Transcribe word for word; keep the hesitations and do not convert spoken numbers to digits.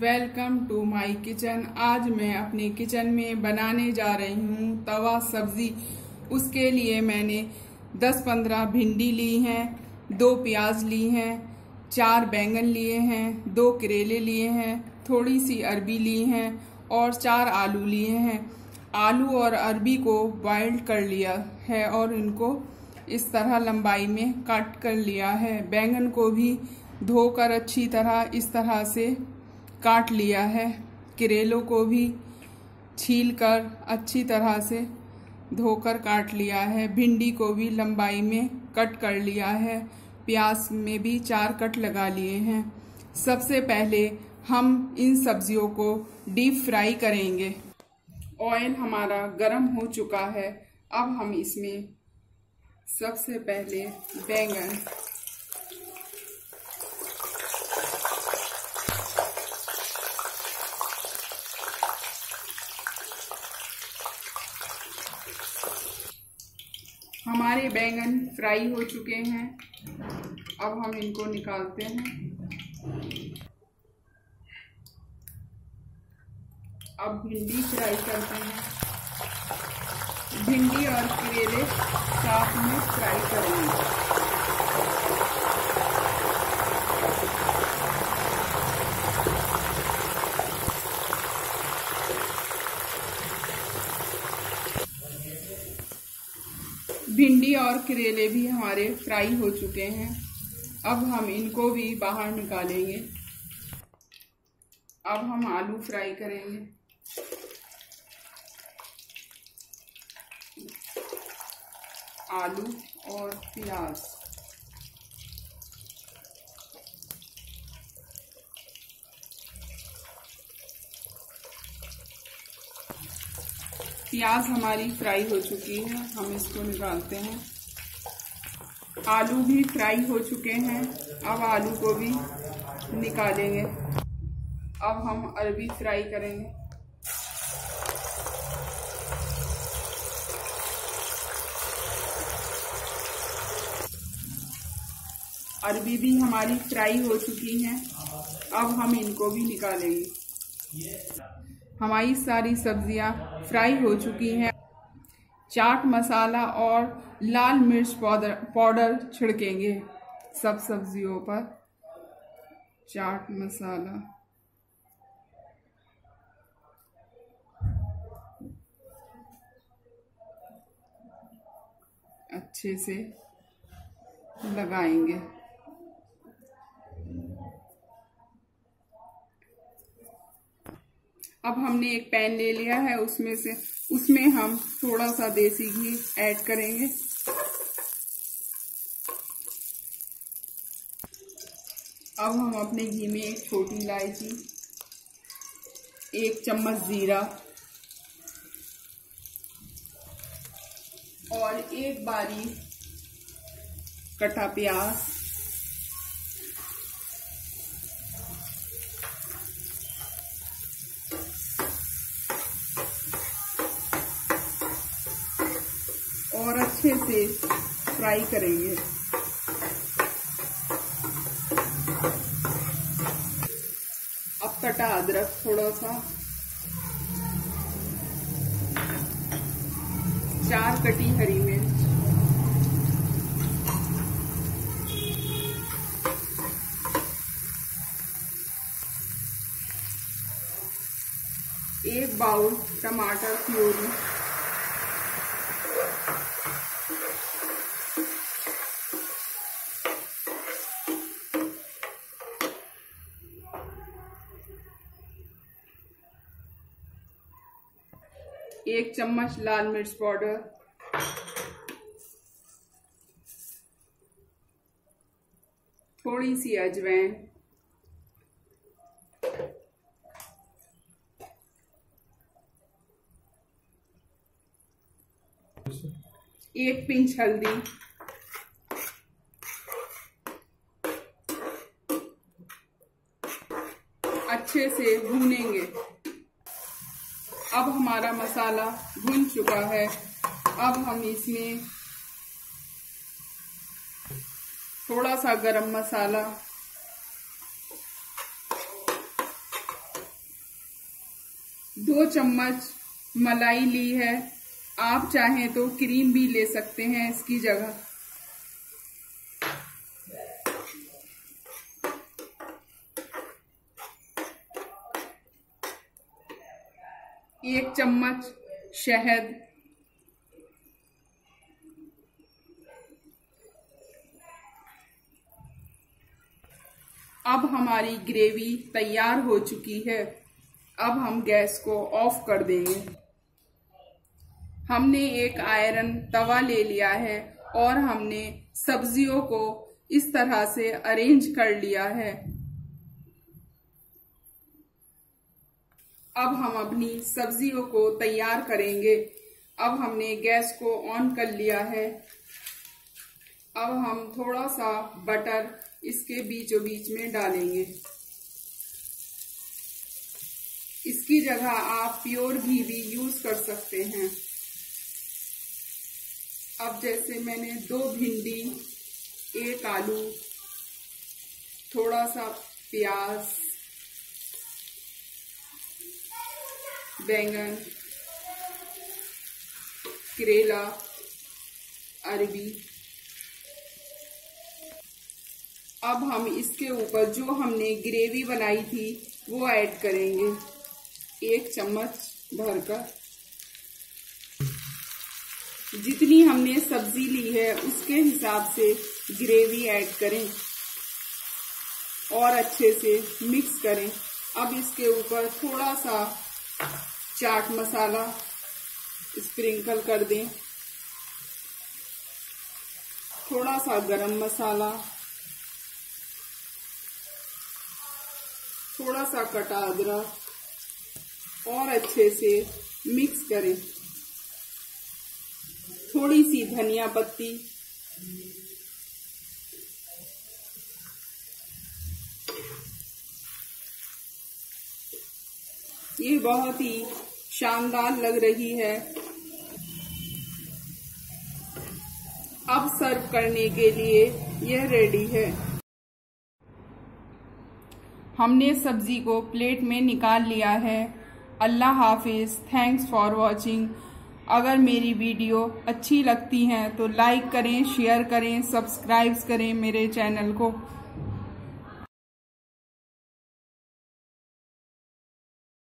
Welcome to my kitchen. आज मैं अपने किचन में बनाने जा रही हूँ तवा सब्जी। उसके लिए मैंने दस पंद्रह भिंडी ली हैं, दो प्याज ली हैं, चार बैंगन लिए हैं, दो करेले लिए हैं, थोड़ी सी अरबी ली हैं और चार आलू लिए हैं। आलू और अरबी को बॉइल्ड कर लिया है और इनको इस तरह लंबाई में काट कर लिया है। बैंगन को भी धोकर अच्छी तरह इस तरह से काट लिया है। करेलों को भी छीलकर अच्छी तरह से धोकर काट लिया है। भिंडी को भी लंबाई में कट कर लिया है। प्याज में भी चार कट लगा लिए हैं। सबसे पहले हम इन सब्जियों को डीप फ्राई करेंगे। ऑयल हमारा गरम हो चुका है। अब हम इसमें सबसे पहले बैंगन हमारे बैंगन फ्राई हो चुके हैं। अब हम इनको निकालते हैं। अब भिंडी फ्राई करते हैं। भिंडी और करेले साथ में फ्राई करेंगे। भिंडी और करेले भी हमारे फ्राई हो चुके हैं। अब हम इनको भी बाहर निकालेंगे। अब हम आलू फ्राई करेंगे। आलू और प्याज प्याज हमारी फ्राई हो चुकी है, हम इसको निकालते हैं। आलू भी फ्राई हो चुके हैं। अब आलू को भी निकालेंगे। अब हम अरबी फ्राई करेंगे। अरबी भी हमारी फ्राई हो चुकी है। अब हम इनको भी निकालेंगे। हमारी सारी सब्जियां फ्राई हो चुकी हैं। चाट मसाला और लाल मिर्च पाउडर पाउडर छिड़केंगे सब सब्जियों पर। चाट मसाला अच्छे से लगाएंगे। अब हमने एक पैन ले लिया है, उसमें से उसमें हम थोड़ा सा देसी घी ऐड करेंगे। अब हम अपने घी में एक छोटी इलायची, एक चम्मच जीरा और एक बारीक कटा प्याज और अच्छे से फ्राई करेंगे। अब कटा अदरक थोड़ा सा, चार कटी हरी मिर्च, एक बाउल टमाटर प्यूरी, एक चम्मच लाल मिर्च पाउडर, थोड़ी सी अजवाइन, एक पिंच हल्दी, अच्छे से भूनेंगे। अब हमारा मसाला भुन चुका है। अब हम इसमें थोड़ा सा गरम मसाला दो चम्मच मलाई ली है। आप चाहें तो क्रीम भी ले सकते हैं इसकी जगह। एक चम्मच शहद, अब हमारी ग्रेवी तैयार हो चुकी है। अब हम गैस को ऑफ कर देंगे। हमने एक आयरन तवा ले लिया है और हमने सब्जियों को इस तरह से अरेंज कर लिया है। अब हम अपनी सब्जियों को तैयार करेंगे। अब हमने गैस को ऑन कर लिया है। अब हम थोड़ा सा बटर इसके बीचों बीच में डालेंगे। इसकी जगह आप प्योर घी भी यूज कर सकते हैं। अब जैसे मैंने दो भिंडी, एक आलू, थोड़ा सा प्याज, बैंगन, करेला, अरबी, अब हम इसके ऊपर जो हमने ग्रेवी बनाई थी वो ऐड करेंगे एक चम्मच भरकर। जितनी हमने सब्जी ली है उसके हिसाब से ग्रेवी ऐड करें और अच्छे से मिक्स करें। अब इसके ऊपर थोड़ा सा चाट मसाला स्प्रिंकल कर दें, थोड़ा सा गरम मसाला, थोड़ा सा कटा अदरक और अच्छे से मिक्स करें। थोड़ी सी धनिया पत्ती, ये बहुत ही शानदार लग रही है। अब सर्व करने के लिए यह रेडी है। हमने सब्जी को प्लेट में निकाल लिया है। अल्लाह हाफिज। Thanks for watching. अगर मेरी वीडियो अच्छी लगती हैं तो लाइक करें, शेयर करें, सब्सक्राइब करें मेरे चैनल को।